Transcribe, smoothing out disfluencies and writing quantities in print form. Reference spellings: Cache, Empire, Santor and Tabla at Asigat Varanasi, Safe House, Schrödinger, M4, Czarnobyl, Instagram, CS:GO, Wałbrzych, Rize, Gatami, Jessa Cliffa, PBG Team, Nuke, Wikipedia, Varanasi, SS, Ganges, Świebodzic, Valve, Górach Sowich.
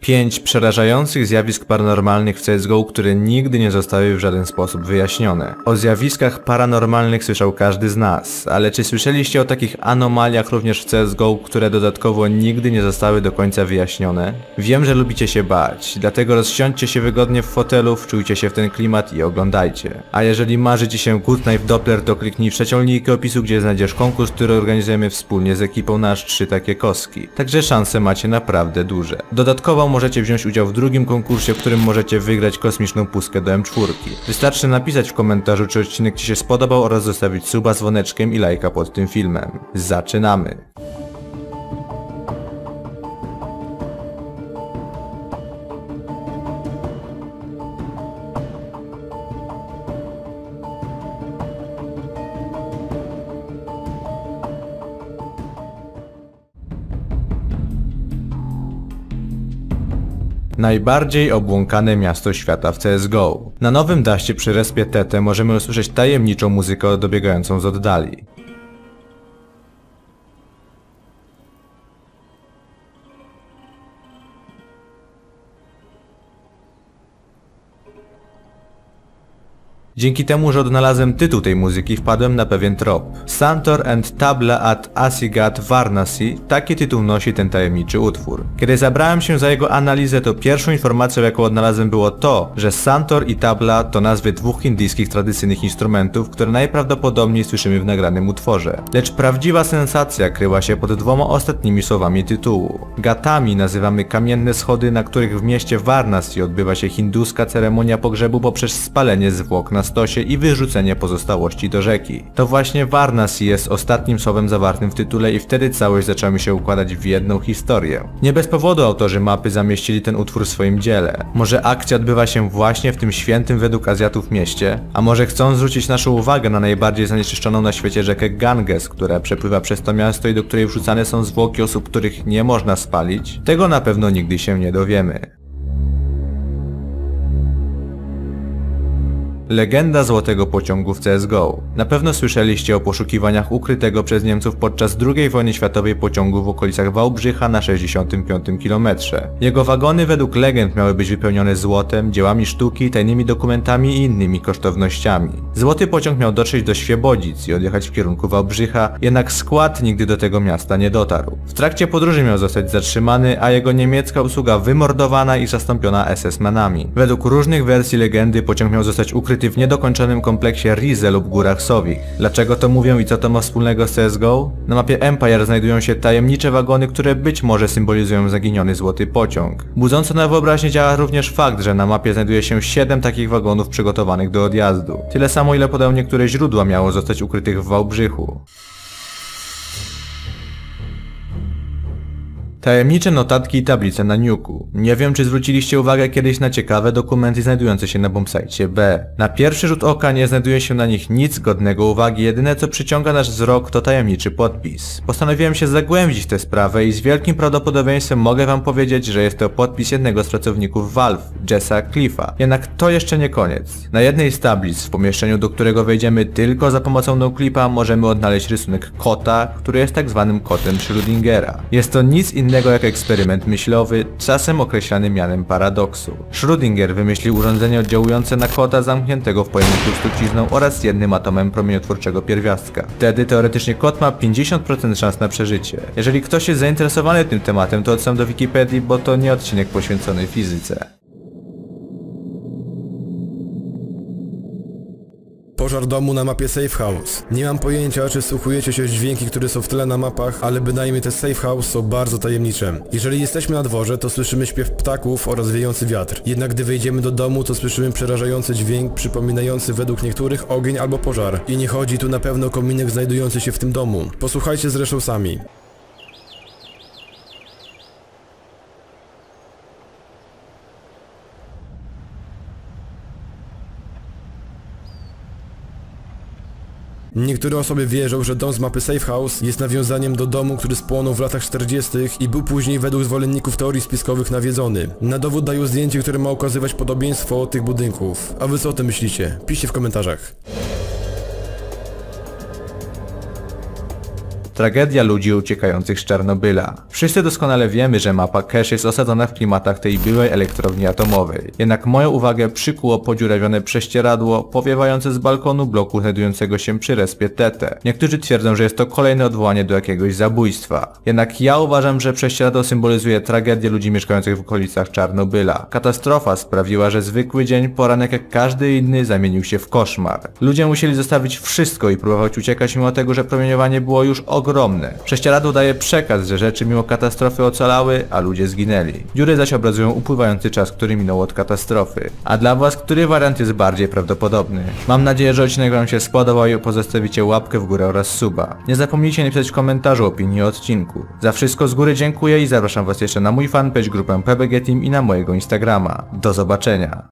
5 przerażających zjawisk paranormalnych w CSGO, które nigdy nie zostały w żaden sposób wyjaśnione. O zjawiskach paranormalnych słyszał każdy z nas, ale czy słyszeliście o takich anomaliach również w CSGO, które dodatkowo nigdy nie zostały do końca wyjaśnione? Wiem, że lubicie się bać, dlatego rozsiądźcie się wygodnie w fotelu, wczujcie się w ten klimat i oglądajcie. A jeżeli marzy ci się Good Knife Doppler, to kliknij w trzecią linijkę opisu, gdzie znajdziesz konkurs, który organizujemy wspólnie z ekipą na aż 3 takie kostki. Także szanse macie naprawdę duże. Dodatkowo możecie wziąć udział w drugim konkursie, w którym możecie wygrać kosmiczną pustkę do M4. Wystarczy napisać w komentarzu, czy odcinek ci się spodobał oraz zostawić suba, dzwoneczkiem i lajka pod tym filmem. Zaczynamy! Najbardziej obłąkane miasto świata w CSGO. Na nowym daście przy respie Tete możemy usłyszeć tajemniczą muzykę dobiegającą z oddali. Dzięki temu, że odnalazłem tytuł tej muzyki, wpadłem na pewien trop. Santor and Tabla at Asigat Varanasi, taki tytuł nosi ten tajemniczy utwór. Kiedy zabrałem się za jego analizę, to pierwszą informacją, jaką odnalazłem, było to, że Santor i Tabla to nazwy dwóch indyjskich tradycyjnych instrumentów, które najprawdopodobniej słyszymy w nagranym utworze. Lecz prawdziwa sensacja kryła się pod dwoma ostatnimi słowami tytułu. Gatami nazywamy kamienne schody, na których w mieście Varanasi odbywa się hinduska ceremonia pogrzebu poprzez spalenie zwłok na stosie i wyrzucenie pozostałości do rzeki. To właśnie Varanasi jest ostatnim słowem zawartym w tytule i wtedy całość zaczęła mi się układać w jedną historię. Nie bez powodu autorzy mapy zamieścili ten utwór w swoim dziele. Może akcja odbywa się właśnie w tym świętym według Azjatów mieście? A może chcą zwrócić naszą uwagę na najbardziej zanieczyszczoną na świecie rzekę Ganges, która przepływa przez to miasto i do której wrzucane są zwłoki osób, których nie można spalić? Tego na pewno nigdy się nie dowiemy. Legenda złotego pociągu w CSGO. Na pewno słyszeliście o poszukiwaniach ukrytego przez Niemców podczas II wojny światowej pociągu w okolicach Wałbrzycha na 65 km. Jego wagony według legend miały być wypełnione złotem, dziełami sztuki, tajnymi dokumentami i innymi kosztownościami. Złoty pociąg miał dotrzeć do Świebodzic i odjechać w kierunku Wałbrzycha, jednak skład nigdy do tego miasta nie dotarł. W trakcie podróży miał zostać zatrzymany, a jego niemiecka obsługa wymordowana i zastąpiona SS-manami. Według różnych wersji legendy pociąg miał zostać ukryty w niedokończonym kompleksie Rize lub Górach Sowich. Dlaczego to mówią i co to ma wspólnego z CSGO? Na mapie Empire znajdują się tajemnicze wagony, które być może symbolizują zaginiony złoty pociąg. Budząco na wyobraźnię działa również fakt, że na mapie znajduje się 7 takich wagonów przygotowanych do odjazdu. Tyle samo, ile podają niektóre źródła, miało zostać ukrytych w Wałbrzychu. Tajemnicze notatki i tablice na Nuke'u. Nie wiem, czy zwróciliście uwagę kiedyś na ciekawe dokumenty znajdujące się na bombsite B. Na pierwszy rzut oka nie znajduje się na nich nic godnego uwagi, jedyne co przyciąga nasz wzrok to tajemniczy podpis. Postanowiłem się zagłębić w tę sprawę i z wielkim prawdopodobieństwem mogę wam powiedzieć, że jest to podpis jednego z pracowników Valve, Jessa Cliffa. Jednak to jeszcze nie koniec. Na jednej z tablic, w pomieszczeniu, do którego wejdziemy tylko za pomocą noclipa, możemy odnaleźć rysunek kota, który jest tak zwanym kotem Schrödingera. Jest to nic innego jak eksperyment myślowy, czasem określany mianem paradoksu. Schrödinger wymyślił urządzenie oddziałujące na kota zamkniętego w pojemniku z trucizną oraz jednym atomem promieniotwórczego pierwiastka. Wtedy teoretycznie kot ma 50% szans na przeżycie. Jeżeli ktoś jest zainteresowany tym tematem, to odsyłam do Wikipedii, bo to nie odcinek poświęcony fizyce. Pożar domu na mapie Safe House. Nie mam pojęcia, czy wsłuchujecie się w dźwięki, które są w tle na mapach, ale bynajmniej te Safe House są bardzo tajemnicze. Jeżeli jesteśmy na dworze, to słyszymy śpiew ptaków oraz wiejący wiatr. Jednak gdy wejdziemy do domu, to słyszymy przerażający dźwięk przypominający według niektórych ogień albo pożar. I nie chodzi tu na pewno o kominek znajdujący się w tym domu. Posłuchajcie zresztą sami. Niektóre osoby wierzą, że dom z mapy Safe House jest nawiązaniem do domu, który spłonął w latach 40. i był później według zwolenników teorii spiskowych nawiedzony. Na dowód dają zdjęcie, które ma ukazywać podobieństwo tych budynków. A wy co o tym myślicie? Piszcie w komentarzach. Tragedia ludzi uciekających z Czarnobyla. Wszyscy doskonale wiemy, że mapa Cache jest osadzona w klimatach tej byłej elektrowni atomowej. Jednak moją uwagę przykuło podziurawione prześcieradło powiewające z balkonu bloku znajdującego się przy respie Tete. Niektórzy twierdzą, że jest to kolejne odwołanie do jakiegoś zabójstwa. Jednak ja uważam, że prześcieradło symbolizuje tragedię ludzi mieszkających w okolicach Czarnobyla. Katastrofa sprawiła, że zwykły dzień, poranek jak każdy inny, zamienił się w koszmar. Ludzie musieli zostawić wszystko i próbować uciekać, mimo tego, że promieniowanie było już ogromne. Prześcieradło daje przekaz, że rzeczy mimo katastrofy ocalały, a ludzie zginęli. Dziury zaś obrazują upływający czas, który minął od katastrofy. A dla was, który wariant jest bardziej prawdopodobny? Mam nadzieję, że odcinek wam się spodobał i pozostawicie łapkę w górę oraz suba. Nie zapomnijcie napisać w komentarzu opinii o odcinku. Za wszystko z góry dziękuję i zapraszam was jeszcze na mój fanpage, grupę PBG Team i na mojego Instagrama. Do zobaczenia!